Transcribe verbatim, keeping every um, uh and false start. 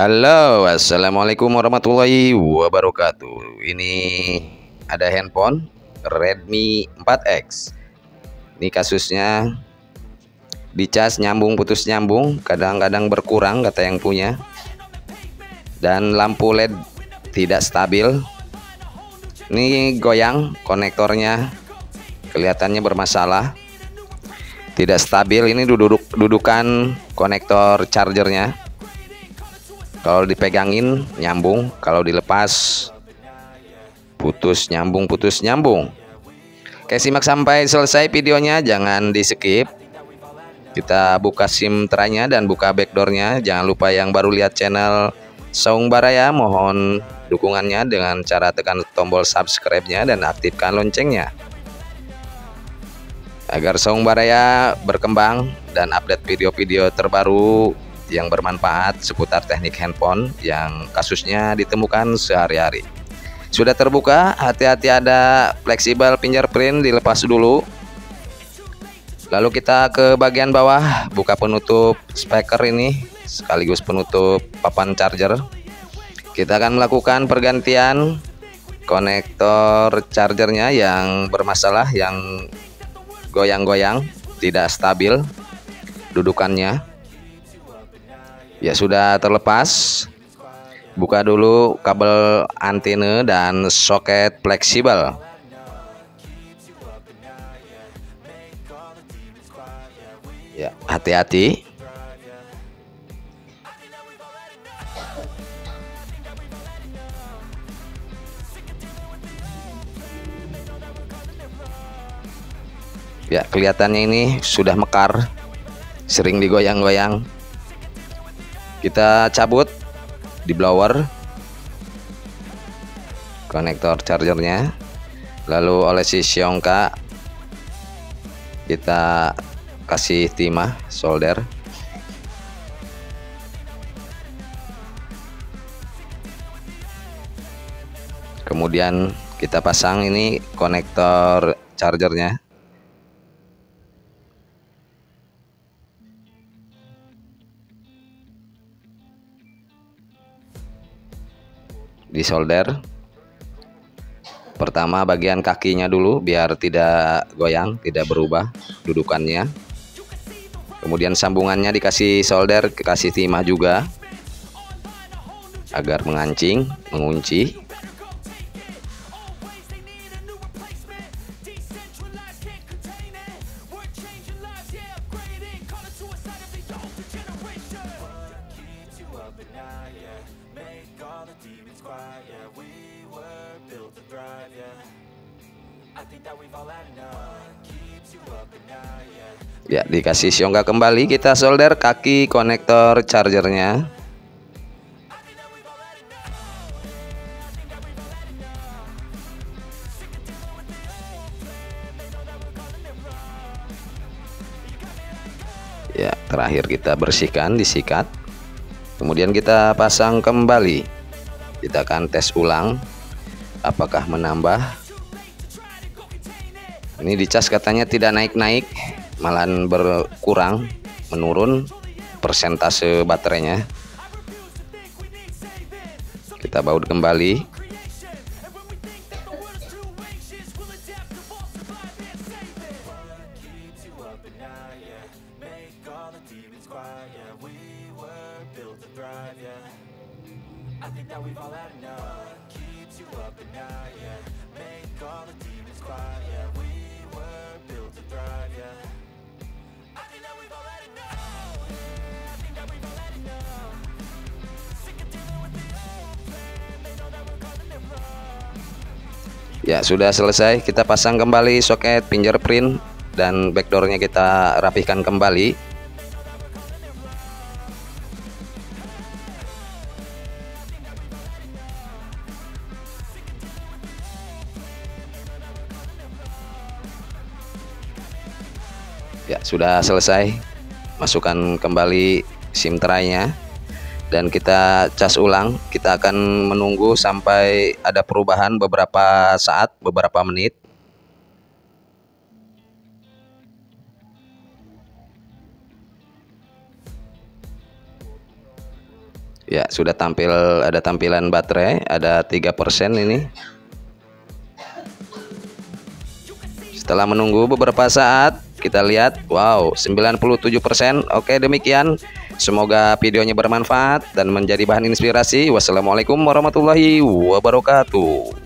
Halo, assalamualaikum warahmatullahi wabarakatuh. Ini ada handphone Redmi empat X. Ini kasusnya dicas nyambung, putus nyambung, kadang-kadang berkurang kata yang punya. Dan lampu L E D tidak stabil. Ini goyang konektornya, kelihatannya bermasalah. Tidak stabil. Ini duduk dudukan konektor chargernya. Kalau dipegangin nyambung, kalau dilepas putus nyambung, putus nyambung. Oke, simak sampai selesai videonya, jangan di skip. Kita buka SIM teranya dan buka backdoornya. Jangan lupa yang baru lihat channel Saung Baraya, mohon dukungannya dengan cara tekan tombol subscribe-nya dan aktifkan loncengnya, agar Saung Baraya berkembang dan update video-video terbaru yang bermanfaat seputar teknik handphone yang kasusnya ditemukan sehari-hari. Sudah terbuka, hati-hati ada fleksibel fingerprint, dilepas dulu. Lalu kita ke bagian bawah, buka penutup speaker ini sekaligus penutup papan charger. Kita akan melakukan pergantian konektor chargernya yang bermasalah, yang goyang-goyang, tidak stabil dudukannya. Ya, sudah terlepas. Buka dulu kabel antena dan soket fleksibel. Ya, hati-hati. Ya, kelihatannya ini sudah mekar, sering digoyang-goyang. Kita cabut di blower konektor chargernya. Lalu olesi siongka kita kasih timah solder. Kemudian kita pasang ini konektor chargernya. Disolder pertama bagian kakinya dulu biar tidak goyang, tidak berubah dudukannya. Kemudian sambungannya dikasih solder, dikasih timah juga agar mengancing, mengunci. Ya, dikasih siongka kembali, kita solder kaki konektor chargernya. Ya, terakhir kita bersihkan, disikat. Kemudian kita pasang kembali. Kita akan tes ulang apakah menambah. Ini dicas katanya tidak naik-naik, malahan berkurang, menurun persentase baterainya. Kita baut kembali. Ya, sudah selesai. Kita pasang kembali soket fingerprint dan backdoornya kita rapihkan kembali. Ya, sudah selesai. Masukkan kembali SIM traynya dan kita cas ulang. Kita akan menunggu sampai ada perubahan beberapa saat, beberapa menit. Ya, sudah tampil, ada tampilan baterai, ada tiga persen ini. Setelah menunggu beberapa saat, kita lihat, wow, sembilan puluh tujuh persen. Oke, demikian. Semoga videonya bermanfaat dan menjadi bahan inspirasi. Wassalamualaikum warahmatullahi wabarakatuh.